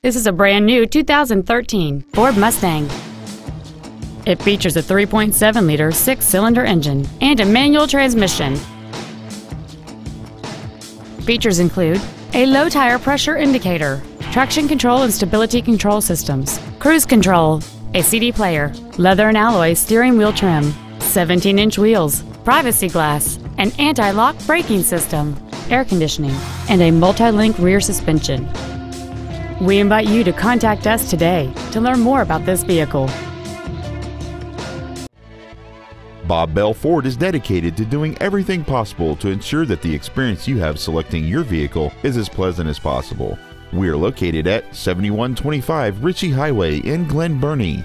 This is a brand new 2013 Ford Mustang. It features a 3.7-liter six-cylinder engine and a manual transmission. Features include a low tire pressure indicator, traction control and stability control systems, cruise control, a CD player, leather and alloy steering wheel trim, 17-inch wheels, privacy glass, an anti-lock braking system, air conditioning, and a multi-link rear suspension. We invite you to contact us today to learn more about this vehicle. Bob Bell Ford is dedicated to doing everything possible to ensure that the experience you have selecting your vehicle is as pleasant as possible. We are located at 7125 Ritchie Highway in Glen Burnie.